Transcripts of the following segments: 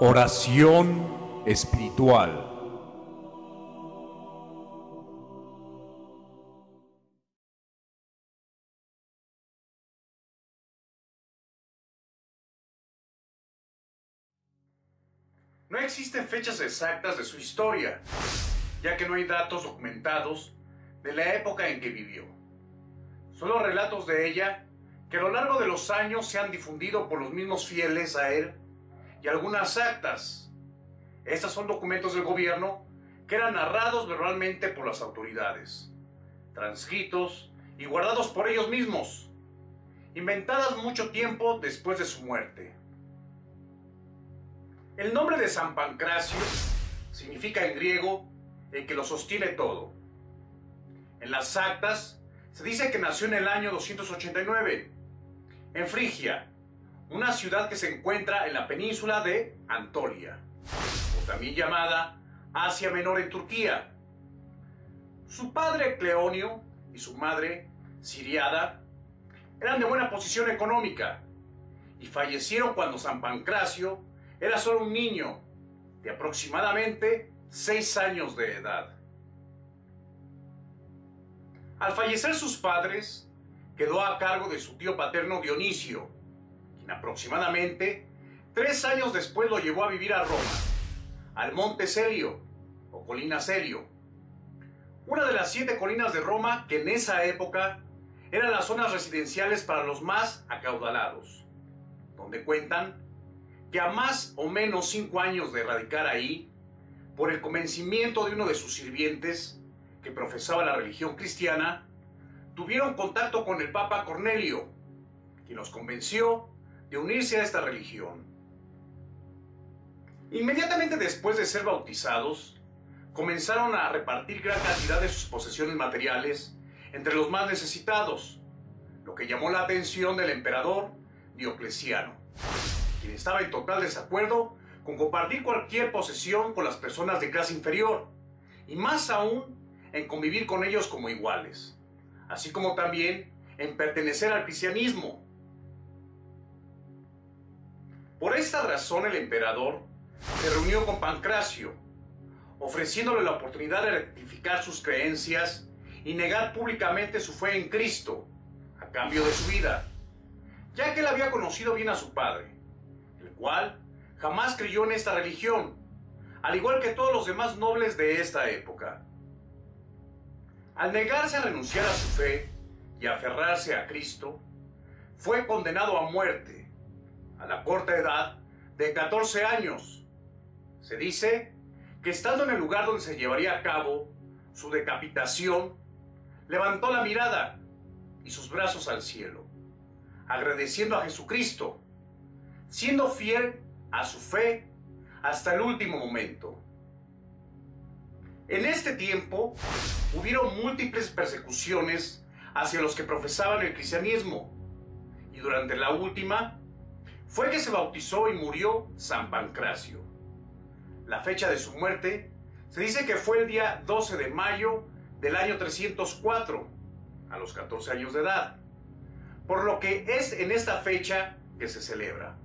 Oración espiritual. No existen fechas exactas de su historia, ya que no hay datos documentados de la época en que vivió. Solo relatos de ella que a lo largo de los años se han difundido por los mismos fieles a él y algunas actas. Estas son documentos del gobierno que eran narrados verbalmente por las autoridades, transcritos y guardados por ellos mismos, inventadas mucho tiempo después de su muerte. El nombre de San Pancracio significa en griego el que lo sostiene todo. En las actas se dice que nació en el año 289, en Frigia, una ciudad que se encuentra en la península de Antolia, o también llamada Asia Menor en Turquía. Su padre Cleonio y su madre Siriada eran de buena posición económica y fallecieron cuando San Pancracio era solo un niño de aproximadamente 6 años de edad. Al fallecer sus padres, quedó a cargo de su tío paterno Dionisio, quien aproximadamente 3 años después lo llevó a vivir a Roma, al Monte Celio o Colina Celio, una de las 7 colinas de Roma que en esa época eran las zonas residenciales para los más acaudalados, donde cuentan que a más o menos 5 años de radicar ahí, por el convencimiento de uno de sus sirvientes que profesaba la religión cristiana, tuvieron contacto con el Papa Cornelio, quien los convenció de unirse a esta religión. Inmediatamente después de ser bautizados, comenzaron a repartir gran cantidad de sus posesiones materiales entre los más necesitados, lo que llamó la atención del emperador Diocleciano, quien estaba en total desacuerdo con compartir cualquier posesión con las personas de clase inferior, y más aún en convivir con ellos como iguales, así como también en pertenecer al cristianismo. Por esta razón el emperador se reunió con Pancracio, ofreciéndole la oportunidad de rectificar sus creencias y negar públicamente su fe en Cristo, a cambio de su vida, ya que él había conocido bien a su padre, el cual jamás creyó en esta religión, al igual que todos los demás nobles de esta época. Al negarse a renunciar a su fe y aferrarse a Cristo, fue condenado a muerte a la corta edad de 14 años. Se dice que estando en el lugar donde se llevaría a cabo su decapitación, levantó la mirada y sus brazos al cielo, agradeciendo a Jesucristo, siendo fiel a su fe hasta el último momento. En este tiempo hubieron múltiples persecuciones hacia los que profesaban el cristianismo, y durante la última fue que se bautizó y murió San Pancracio. La fecha de su muerte se dice que fue el día 12 de mayo del año 304, a los 14 años de edad, por lo que es en esta fecha que se celebra.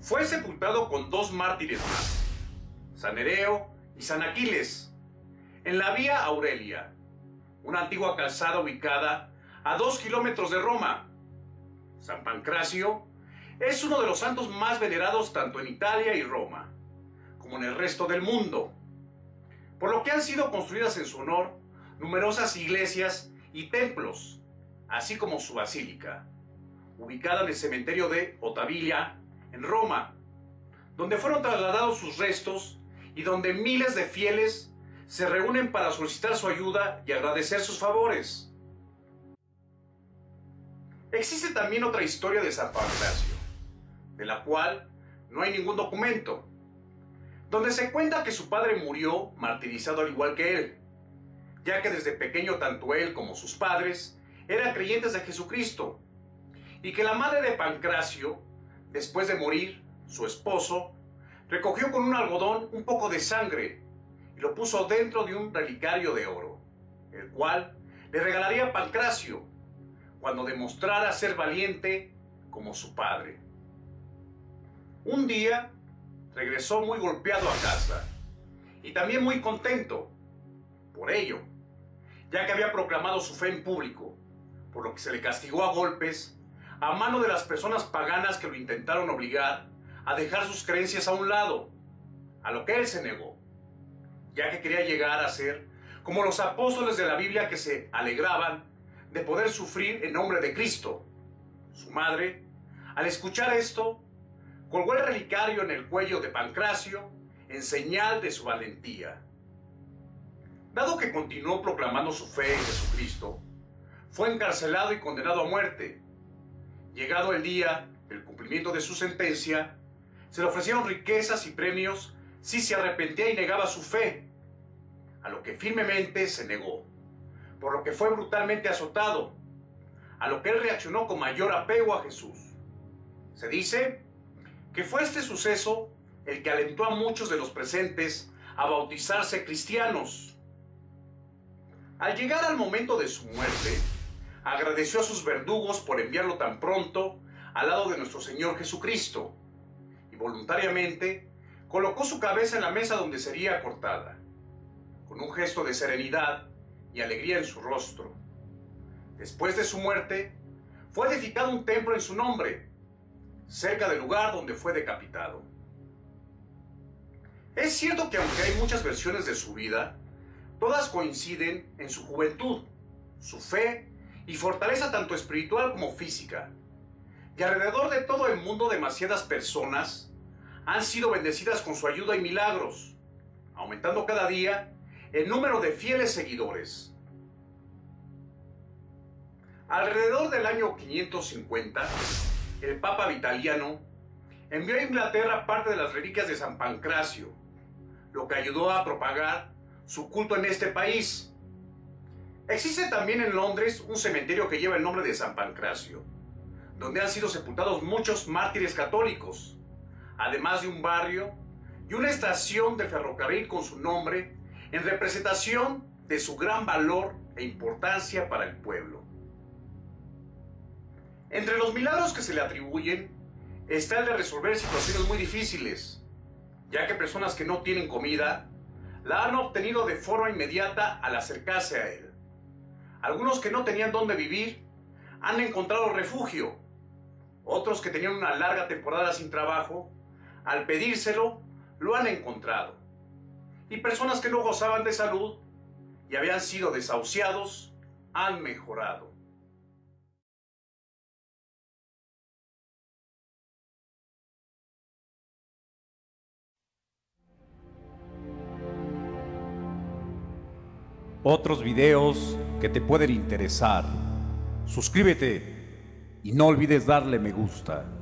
Fue sepultado con 2 mártires más, San Hereo y San Aquiles, en la Vía Aurelia, una antigua calzada ubicada a 2 kilómetros de Roma. San Pancracio es uno de los santos más venerados tanto en Italia y Roma, como en el resto del mundo, por lo que han sido construidas en su honor numerosas iglesias y templos, así como su basílica, ubicada en el cementerio de Ottavia, en Roma, donde fueron trasladados sus restos y donde miles de fieles se reúnen para solicitar su ayuda y agradecer sus favores. Existe también otra historia de San Pancracio, de la cual no hay ningún documento, donde se cuenta que su padre murió martirizado al igual que él, ya que desde pequeño tanto él como sus padres eran creyentes de Jesucristo, y que la madre de Pancracio, después de morir, su esposo recogió con un algodón un poco de sangre y lo puso dentro de un relicario de oro, el cual le regalaría a Pancracio cuando demostrara ser valiente como su padre. Un día regresó muy golpeado a casa y también muy contento por ello, ya que había proclamado su fe en público, por lo que se le castigó a golpes a mano de las personas paganas que lo intentaron obligar a dejar sus creencias a un lado, a lo que él se negó, ya que quería llegar a ser como los apóstoles de la Biblia que se alegraban de poder sufrir en nombre de Cristo. Su madre, al escuchar esto, colgó el relicario en el cuello de Pancracio en señal de su valentía. Dado que continuó proclamando su fe en Jesucristo, fue encarcelado y condenado a muerte. Llegado el día del cumplimiento de su sentencia, se le ofrecieron riquezas y premios si se arrepentía y negaba su fe, a lo que firmemente se negó, por lo que fue brutalmente azotado, a lo que él reaccionó con mayor apego a Jesús. Se dice que fue este suceso el que alentó a muchos de los presentes a bautizarse cristianos. Al llegar al momento de su muerte, agradeció a sus verdugos por enviarlo tan pronto al lado de nuestro Señor Jesucristo, y voluntariamente colocó su cabeza en la mesa donde sería cortada, con un gesto de serenidad y alegría en su rostro. Después de su muerte, fue edificado un templo en su nombre, cerca del lugar donde fue decapitado. Es cierto que aunque hay muchas versiones de su vida, todas coinciden en su juventud, su fe y fortaleza tanto espiritual como física. Y alrededor de todo el mundo demasiadas personas han sido bendecidas con su ayuda y milagros, aumentando cada día el número de fieles seguidores. Alrededor del año 550, el Papa Vitaliano envió a Inglaterra parte de las reliquias de San Pancracio, lo que ayudó a propagar su culto en este país. Existe también en Londres un cementerio que lleva el nombre de San Pancracio, donde han sido sepultados muchos mártires católicos, además de un barrio y una estación de ferrocarril con su nombre en representación de su gran valor e importancia para el pueblo. Entre los milagros que se le atribuyen está el de resolver situaciones muy difíciles, ya que personas que no tienen comida la han obtenido de forma inmediata al acercarse a él. Algunos que no tenían dónde vivir han encontrado refugio. Otros que tenían una larga temporada sin trabajo, al pedírselo, lo han encontrado. Y personas que no gozaban de salud y habían sido desahuciados, han mejorado. Otros videos que te pueden interesar. Suscríbete y no olvides darle me gusta.